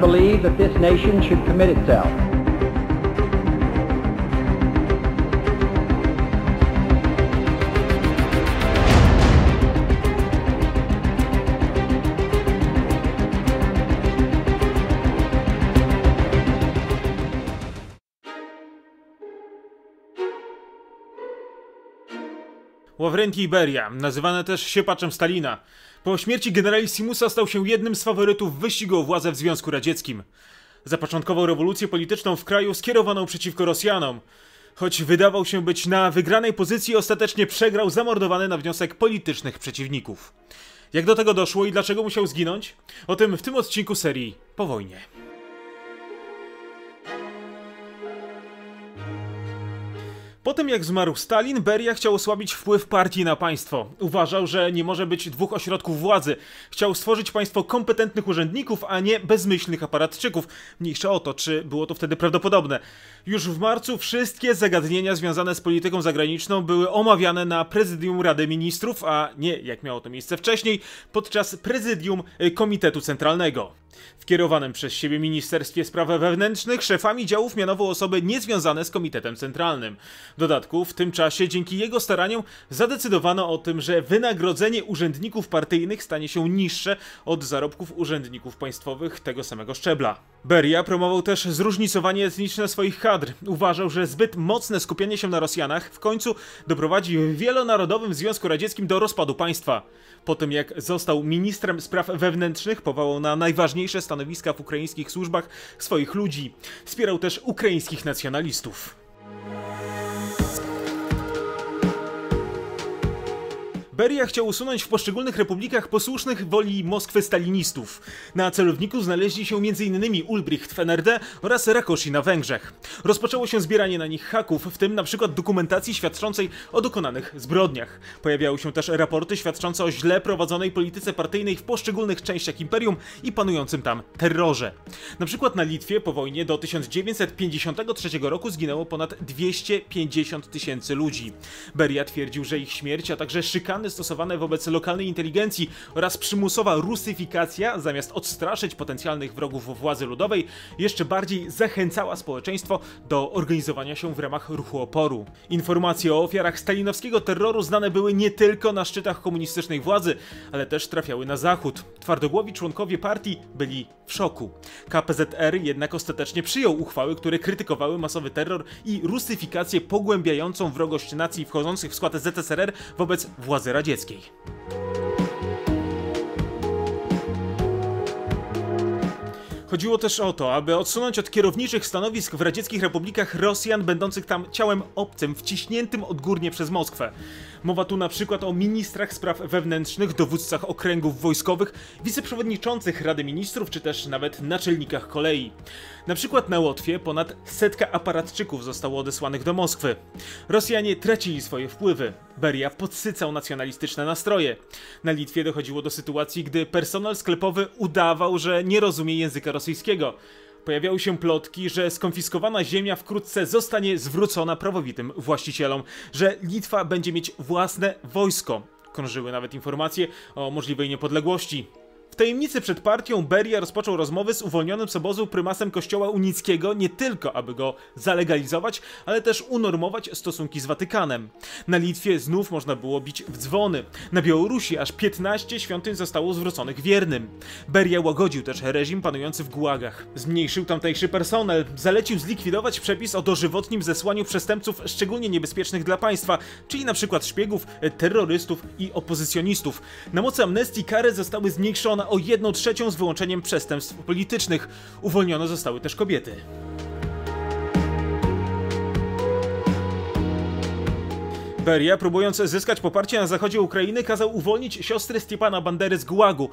believe that this nation should commit itself. Lavrentiy Beria, nazywany też siepaczem Stalina, po śmierci generała Simusa stał się jednym z faworytów wyścigu o władzę w Związku Radzieckim. Zapoczątkował rewolucję polityczną w kraju skierowaną przeciwko Rosjanom. Choć wydawał się być na wygranej pozycji, ostatecznie przegrał zamordowany na wniosek politycznych przeciwników. Jak do tego doszło i dlaczego musiał zginąć? O tym w tym odcinku serii Po wojnie. Po tym jak zmarł Stalin, Beria chciał osłabić wpływ partii na państwo. Uważał, że nie może być dwóch ośrodków władzy. Chciał stworzyć państwo kompetentnych urzędników, a nie bezmyślnych aparatczyków. Mniejsza o to, czy było to wtedy prawdopodobne. Już w marcu wszystkie zagadnienia związane z polityką zagraniczną były omawiane na prezydium Rady Ministrów, a nie, jak miało to miejsce wcześniej, podczas prezydium Komitetu Centralnego. W kierowanym przez siebie Ministerstwie Spraw Wewnętrznych szefami działów mianował osoby niezwiązane z Komitetem Centralnym. W dodatku w tym czasie dzięki jego staraniom zadecydowano o tym, że wynagrodzenie urzędników partyjnych stanie się niższe od zarobków urzędników państwowych tego samego szczebla. Beria promował też zróżnicowanie etniczne swoich kadr. Uważał, że zbyt mocne skupienie się na Rosjanach w końcu doprowadzi w wielonarodowym Związku Radzieckim do rozpadu państwa. Po tym jak został ministrem spraw wewnętrznych, powołał na najważniejsze stanowiska w ukraińskich służbach swoich ludzi. Wspierał też ukraińskich nacjonalistów. Beria chciał usunąć w poszczególnych republikach posłusznych woli Moskwy stalinistów. Na celowniku znaleźli się m.in. Ulbricht w NRD oraz Rakosi na Węgrzech. Rozpoczęło się zbieranie na nich haków, w tym np. dokumentacji świadczącej o dokonanych zbrodniach. Pojawiały się też raporty świadczące o źle prowadzonej polityce partyjnej w poszczególnych częściach imperium i panującym tam terrorze. Na przykład na Litwie po wojnie do 1953 roku zginęło ponad 250 tysięcy ludzi. Beria twierdził, że ich śmierć, a także szykany stosowane wobec lokalnej inteligencji oraz przymusowa rusyfikacja, zamiast odstraszyć potencjalnych wrogów władzy ludowej, jeszcze bardziej zachęcała społeczeństwo do organizowania się w ramach ruchu oporu. Informacje o ofiarach stalinowskiego terroru znane były nie tylko na szczytach komunistycznej władzy, ale też trafiały na zachód. Twardogłowi członkowie partii byli w szoku. KPZR jednak ostatecznie przyjął uchwały, które krytykowały masowy terror i rusyfikację pogłębiającą wrogość nacji wchodzących w skład ZSRR wobec władzy radzieckiej. Chodziło też o to, aby odsunąć od kierowniczych stanowisk w radzieckich republikach Rosjan będących tam ciałem obcym, wciśniętym odgórnie przez Moskwę. Mowa tu na przykład o ministrach spraw wewnętrznych, dowódcach okręgów wojskowych, wiceprzewodniczących Rady Ministrów, czy też nawet naczelnikach kolei. Na przykład na Łotwie ponad 100 aparatczyków zostało odesłanych do Moskwy. Rosjanie tracili swoje wpływy. Beria podsycał nacjonalistyczne nastroje. Na Litwie dochodziło do sytuacji, gdy personel sklepowy udawał, że nie rozumie języka rosyjskiego. Pojawiały się plotki, że skonfiskowana ziemia wkrótce zostanie zwrócona prawowitym właścicielom, że Litwa będzie mieć własne wojsko. Krążyły nawet informacje o możliwej niepodległości. W tajemnicy przed partią Beria rozpoczął rozmowy z uwolnionym z obozu prymasem kościoła unickiego, nie tylko aby go zalegalizować, ale też unormować stosunki z Watykanem. Na Litwie znów można było bić w dzwony. Na Białorusi aż 15 świątyń zostało zwróconych wiernym. Beria łagodził też reżim panujący w gułagach. Zmniejszył tamtejszy personel, zalecił zlikwidować przepis o dożywotnim zesłaniu przestępców szczególnie niebezpiecznych dla państwa, czyli np. szpiegów, terrorystów i opozycjonistów. Na mocy amnestii kary zostały zmniejszone o 1/3 z wyłączeniem przestępstw politycznych. Uwolnione zostały też kobiety. Beria, próbując zyskać poparcie na zachodzie Ukrainy, kazał uwolnić siostry Stepana Bandery z gułagu.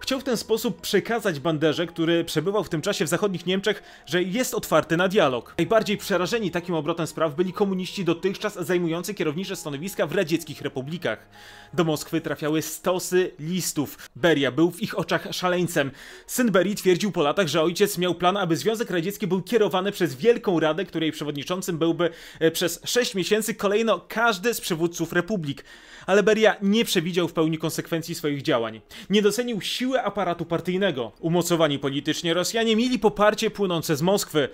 Chciał w ten sposób przekazać Banderze, który przebywał w tym czasie w zachodnich Niemczech, że jest otwarty na dialog. Najbardziej przerażeni takim obrotem spraw byli komuniści dotychczas zajmujący kierownicze stanowiska w radzieckich republikach. Do Moskwy trafiały stosy listów. Beria był w ich oczach szaleńcem. Syn Berii twierdził po latach, że ojciec miał plan, aby Związek Radziecki był kierowany przez Wielką Radę, której przewodniczącym byłby przez 6 miesięcy kolejno każdy z przywódców republik. Ale Beria nie przewidział w pełni konsekwencji swoich działań. Nie docenił siły siłę aparatu partyjnego. Umocowani politycznie Rosjanie mieli poparcie płynące z Moskwy.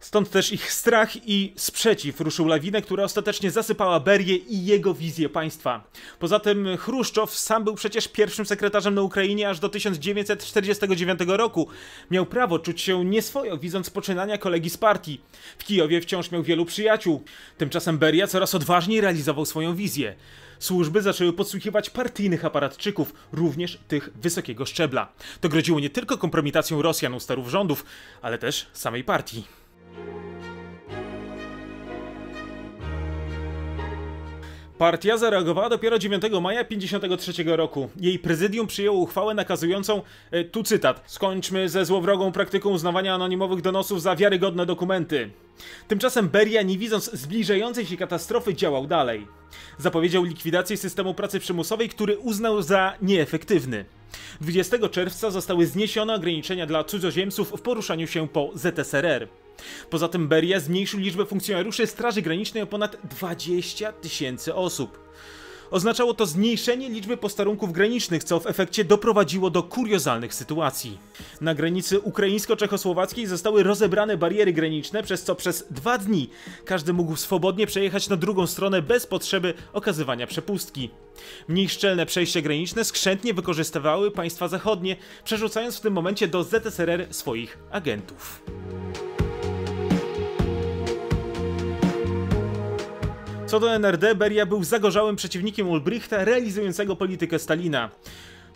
Stąd też ich strach i sprzeciw ruszył lawinę, która ostatecznie zasypała Berię i jego wizję państwa. Poza tym Chruszczow sam był przecież pierwszym sekretarzem na Ukrainie aż do 1949 roku. Miał prawo czuć się nieswojo, widząc poczynania kolegi z partii. W Kijowie wciąż miał wielu przyjaciół. Tymczasem Beria coraz odważniej realizował swoją wizję. Służby zaczęły podsłuchiwać partyjnych aparatczyków, również tych wysokiego szczebla. To groziło nie tylko kompromitacją Rosjan u sterów rządów, ale też samej partii. Partia zareagowała dopiero 9 maja 1953 roku. Jej prezydium przyjęło uchwałę nakazującą, tu cytat, skończmy ze złowrogą praktyką uznawania anonimowych donosów za wiarygodne dokumenty. Tymczasem Beria, nie widząc zbliżającej się katastrofy, działał dalej. Zapowiedział likwidację systemu pracy przymusowej, który uznał za nieefektywny. 20 czerwca zostały zniesione ograniczenia dla cudzoziemców w poruszaniu się po ZSRR. Poza tym Beria zmniejszył liczbę funkcjonariuszy Straży Granicznej o ponad 20 000 osób. Oznaczało to zmniejszenie liczby posterunków granicznych, co w efekcie doprowadziło do kuriozalnych sytuacji. Na granicy ukraińsko-czechosłowackiej zostały rozebrane bariery graniczne, przez co przez 2 dni każdy mógł swobodnie przejechać na drugą stronę bez potrzeby okazywania przepustki. Mniej szczelne przejścia graniczne skrzętnie wykorzystywały państwa zachodnie, przerzucając w tym momencie do ZSRR swoich agentów. Co do NRD, Beria był zagorzałym przeciwnikiem Ulbrichta, realizującego politykę Stalina.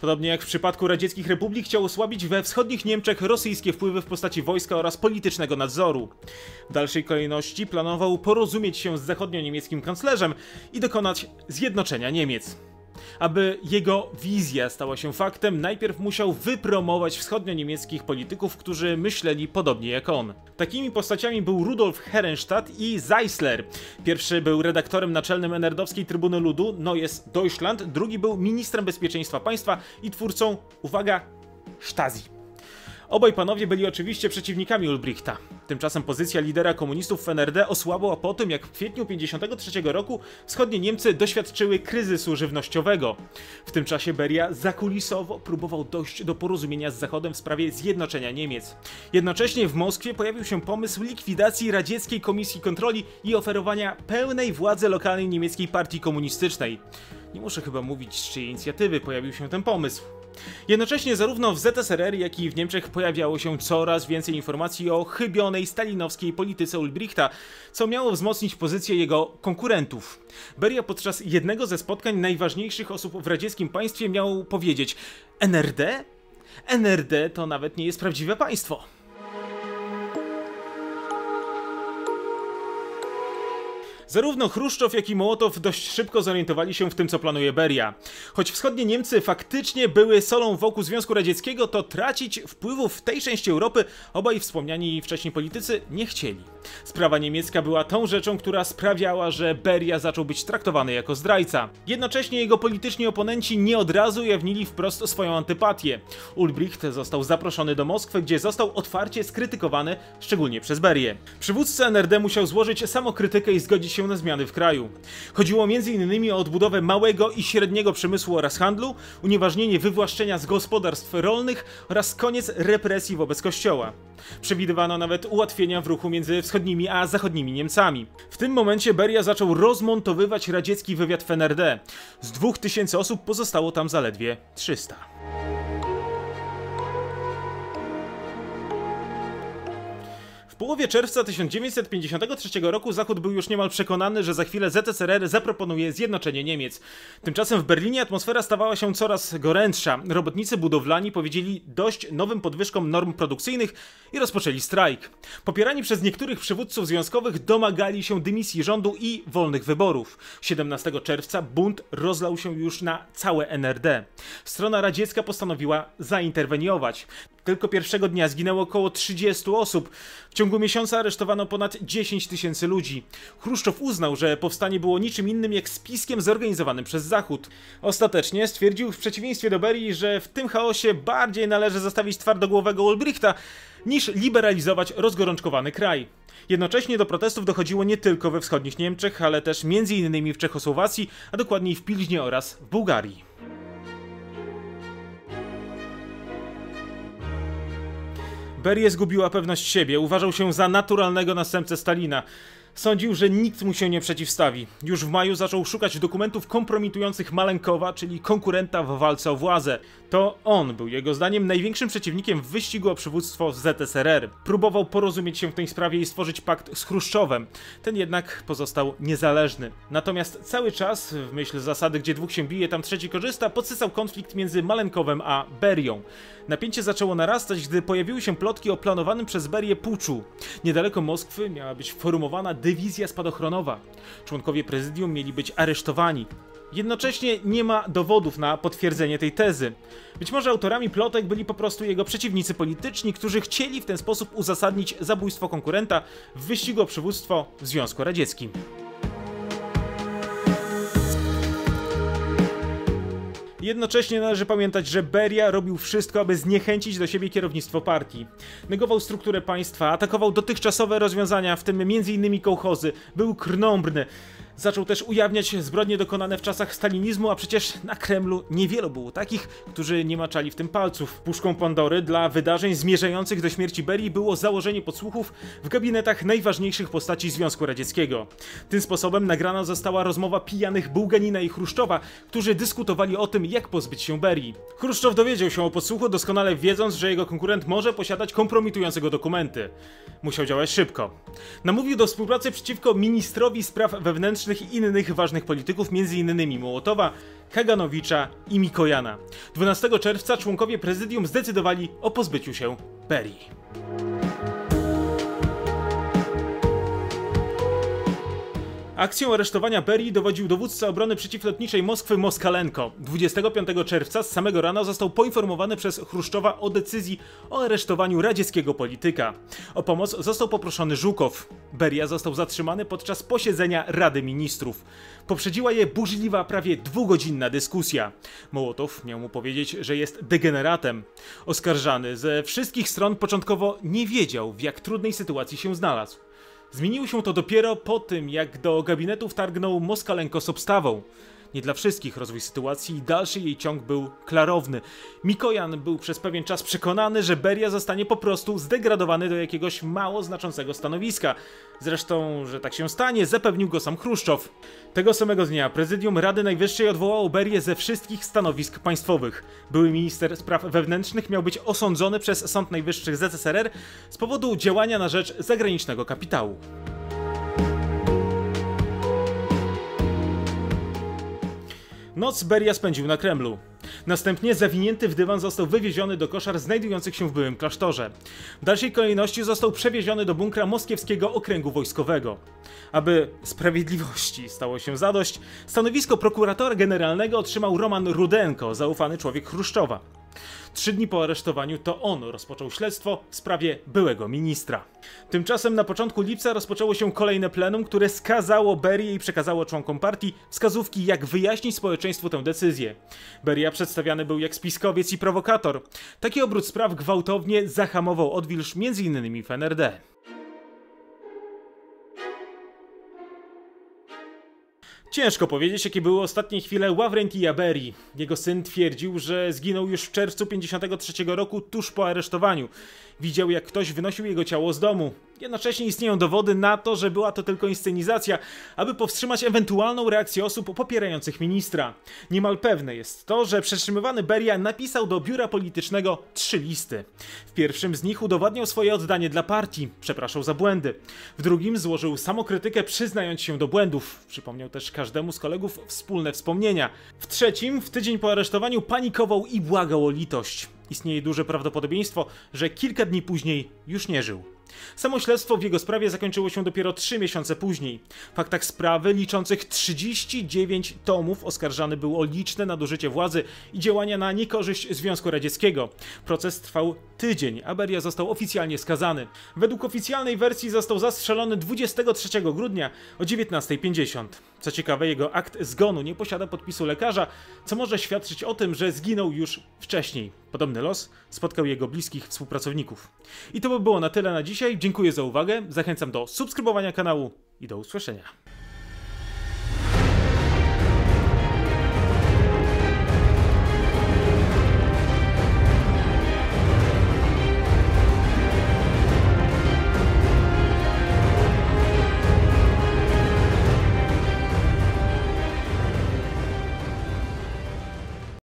Podobnie jak w przypadku radzieckich republik, chciał osłabić we wschodnich Niemczech rosyjskie wpływy w postaci wojska oraz politycznego nadzoru. W dalszej kolejności planował porozumieć się z zachodnio-niemieckim kanclerzem i dokonać zjednoczenia Niemiec. Aby jego wizja stała się faktem, najpierw musiał wypromować wschodnio-niemieckich polityków, którzy myśleli podobnie jak on. Takimi postaciami był Rudolf Herrenstadt i Zeissler. Pierwszy był redaktorem naczelnym NRD-owskiej Trybuny Ludu, Neues Deutschland, drugi był ministrem bezpieczeństwa państwa i twórcą, uwaga, Stasi. Obaj panowie byli oczywiście przeciwnikami Ulbrichta. Tymczasem pozycja lidera komunistów w NRD osłabła po tym, jak w kwietniu 1953 roku wschodnie Niemcy doświadczyły kryzysu żywnościowego. W tym czasie Beria zakulisowo próbował dojść do porozumienia z Zachodem w sprawie zjednoczenia Niemiec. Jednocześnie w Moskwie pojawił się pomysł likwidacji radzieckiej komisji kontroli i oferowania pełnej władzy lokalnej niemieckiej partii komunistycznej. Nie muszę chyba mówić, z czyjej inicjatywy pojawił się ten pomysł. Jednocześnie zarówno w ZSRR, jak i w Niemczech pojawiało się coraz więcej informacji o chybionej stalinowskiej polityce Ulbrichta, co miało wzmocnić pozycję jego konkurentów. Beria podczas jednego ze spotkań najważniejszych osób w radzieckim państwie miał powiedzieć: NRD? NRD to nawet nie jest prawdziwe państwo. Zarówno Chruszczow, jak i Mołotow dość szybko zorientowali się w tym, co planuje Beria. Choć wschodnie Niemcy faktycznie były solą wokół Związku Radzieckiego, to tracić wpływów w tej części Europy obaj wspomniani wcześniej politycy nie chcieli. Sprawa niemiecka była tą rzeczą, która sprawiała, że Beria zaczął być traktowany jako zdrajca. Jednocześnie jego polityczni oponenci nie od razu jawnili wprost swoją antypatię. Ulbricht został zaproszony do Moskwy, gdzie został otwarcie skrytykowany, szczególnie przez Berię. Przywódca NRD musiał złożyć samokrytykę i zgodzić się na zmiany w kraju. Chodziło m.in. o odbudowę małego i średniego przemysłu oraz handlu, unieważnienie wywłaszczenia z gospodarstw rolnych oraz koniec represji wobec kościoła. Przewidywano nawet ułatwienia w ruchu między wschodnimi a zachodnimi Niemcami. W tym momencie Beria zaczął rozmontowywać radziecki wywiad w NRD. Z 2000 osób pozostało tam zaledwie 300. W połowie czerwca 1953 roku Zachód był już niemal przekonany, że za chwilę ZSRR zaproponuje zjednoczenie Niemiec. Tymczasem w Berlinie atmosfera stawała się coraz gorętsza. Robotnicy budowlani powiedzieli dość nowym podwyżkom norm produkcyjnych i rozpoczęli strajk. Popierani przez niektórych przywódców związkowych domagali się dymisji rządu i wolnych wyborów. 17 czerwca bunt rozlał się już na całe NRD. Strona radziecka postanowiła zainterweniować. Tylko pierwszego dnia zginęło około 30 osób. W ciągu miesiąca aresztowano ponad 10 000 ludzi. Chruszczow uznał, że powstanie było niczym innym jak spiskiem zorganizowanym przez Zachód. Ostatecznie stwierdził w przeciwieństwie do Berii, że w tym chaosie bardziej należy zostawić twardogłowego Ulbrichta, niż liberalizować rozgorączkowany kraj. Jednocześnie do protestów dochodziło nie tylko we wschodnich Niemczech, ale też m.in. w Czechosłowacji, a dokładniej w Pilźnie oraz w Bułgarii. Beria zgubiła pewność siebie, uważał się za naturalnego następcę Stalina. Sądził, że nikt mu się nie przeciwstawi. Już w maju zaczął szukać dokumentów kompromitujących Malenkowa, czyli konkurenta w walce o władzę. To on był jego zdaniem największym przeciwnikiem w wyścigu o przywództwo ZSRR. Próbował porozumieć się w tej sprawie i stworzyć pakt z Chruszczowem. Ten jednak pozostał niezależny. Natomiast cały czas, w myśl zasady, gdzie dwóch się bije, tam trzeci korzysta, podsycał konflikt między Malenkowem a Berią. Napięcie zaczęło narastać, gdy pojawiły się plotki o planowanym przez Berię puczu. Niedaleko Moskwy miała być formowana dywizja spadochronowa. Członkowie prezydium mieli być aresztowani. Jednocześnie nie ma dowodów na potwierdzenie tej tezy. Być może autorami plotek byli po prostu jego przeciwnicy polityczni, którzy chcieli w ten sposób uzasadnić zabójstwo konkurenta w wyścigu o przywództwo w Związku Radzieckim. Jednocześnie należy pamiętać, że Beria robił wszystko, aby zniechęcić do siebie kierownictwo partii. Negował strukturę państwa, atakował dotychczasowe rozwiązania, w tym m.in. kołchozy, był krnąbrny. Zaczął też ujawniać zbrodnie dokonane w czasach stalinizmu, a przecież na Kremlu niewielu było takich, którzy nie maczali w tym palców. Puszką Pandory dla wydarzeń zmierzających do śmierci Berii było założenie podsłuchów w gabinetach najważniejszych postaci Związku Radzieckiego. Tym sposobem nagrana została rozmowa pijanych Bułganina i Chruszczowa, którzy dyskutowali o tym, jak pozbyć się Berii. Chruszczow dowiedział się o podsłuchu, doskonale wiedząc, że jego konkurent może posiadać kompromitujące dokumenty. Musiał działać szybko. Namówił do współpracy przeciwko ministrowi spraw wewnętrznych i innych ważnych polityków, m.in. Mołotowa, Kaganowicza i Mikojana. 12 czerwca członkowie prezydium zdecydowali o pozbyciu się Berii. Akcją aresztowania Berii dowodził dowódca obrony przeciwlotniczej Moskwy Moskalenko. 25 czerwca z samego rana został poinformowany przez Chruszczowa o decyzji o aresztowaniu radzieckiego polityka. O pomoc został poproszony Zhukov. Beria został zatrzymany podczas posiedzenia Rady Ministrów. Poprzedziła je burzliwa, prawie dwugodzinna dyskusja. Mołotow miał mu powiedzieć, że jest degeneratem. Oskarżany ze wszystkich stron początkowo nie wiedział, w jak trudnej sytuacji się znalazł. Zmieniło się to dopiero po tym, jak do gabinetu wtargnął Moskalenko z obstawą. Nie dla wszystkich rozwój sytuacji i dalszy jej ciąg był klarowny. Mikojan był przez pewien czas przekonany, że Beria zostanie po prostu zdegradowany do jakiegoś mało znaczącego stanowiska. Zresztą, że tak się stanie, zapewnił go sam Chruszczow. Tego samego dnia Prezydium Rady Najwyższej odwołało Berię ze wszystkich stanowisk państwowych. Były minister spraw wewnętrznych miał być osądzony przez Sąd Najwyższy ZSRR z powodu działania na rzecz zagranicznego kapitału. Noc Beria spędził na Kremlu. Następnie zawinięty w dywan został wywieziony do koszar znajdujących się w byłym klasztorze. W dalszej kolejności został przewieziony do bunkra moskiewskiego okręgu wojskowego. Aby sprawiedliwości stało się zadość, stanowisko prokuratora generalnego otrzymał Roman Rudenko, zaufany człowiek Chruszczowa. 3 dni po aresztowaniu to on rozpoczął śledztwo w sprawie byłego ministra. Tymczasem na początku lipca rozpoczęło się kolejne plenum, które skazało Berię i przekazało członkom partii wskazówki, jak wyjaśnić społeczeństwu tę decyzję. Beria przedstawiany był jak spiskowiec i prowokator. Taki obrót spraw gwałtownie zahamował odwilż m.in. w NRD. Ciężko powiedzieć, jakie były ostatnie chwile Lavrentija Berii. Jego syn twierdził, że zginął już w czerwcu 1953 roku, tuż po aresztowaniu. Widział, jak ktoś wynosił jego ciało z domu. Jednocześnie istnieją dowody na to, że była to tylko inscenizacja, aby powstrzymać ewentualną reakcję osób popierających ministra. Niemal pewne jest to, że przetrzymywany Beria napisał do biura politycznego 3 listy. W pierwszym z nich udowadniał swoje oddanie dla partii, przepraszał za błędy. W drugim złożył samokrytykę, przyznając się do błędów. Przypomniał też każdemu z kolegów wspólne wspomnienia. W trzecim, w tydzień po aresztowaniu, panikował i błagał o litość. Istnieje duże prawdopodobieństwo, że kilka dni później już nie żył. Samo śledztwo w jego sprawie zakończyło się dopiero 3 miesiące później. W faktach sprawy liczących 39 tomów oskarżany był o liczne nadużycie władzy i działania na niekorzyść Związku Radzieckiego. Proces trwał tydzień, a Beria został oficjalnie skazany. Według oficjalnej wersji został zastrzelony 23 grudnia o 19:50. Co ciekawe, jego akt zgonu nie posiada podpisu lekarza, co może świadczyć o tym, że zginął już wcześniej. Podobny los spotkał jego bliskich współpracowników. I to by było na tyle na dzisiaj. Dziękuję za uwagę, zachęcam do subskrybowania kanału i do usłyszenia.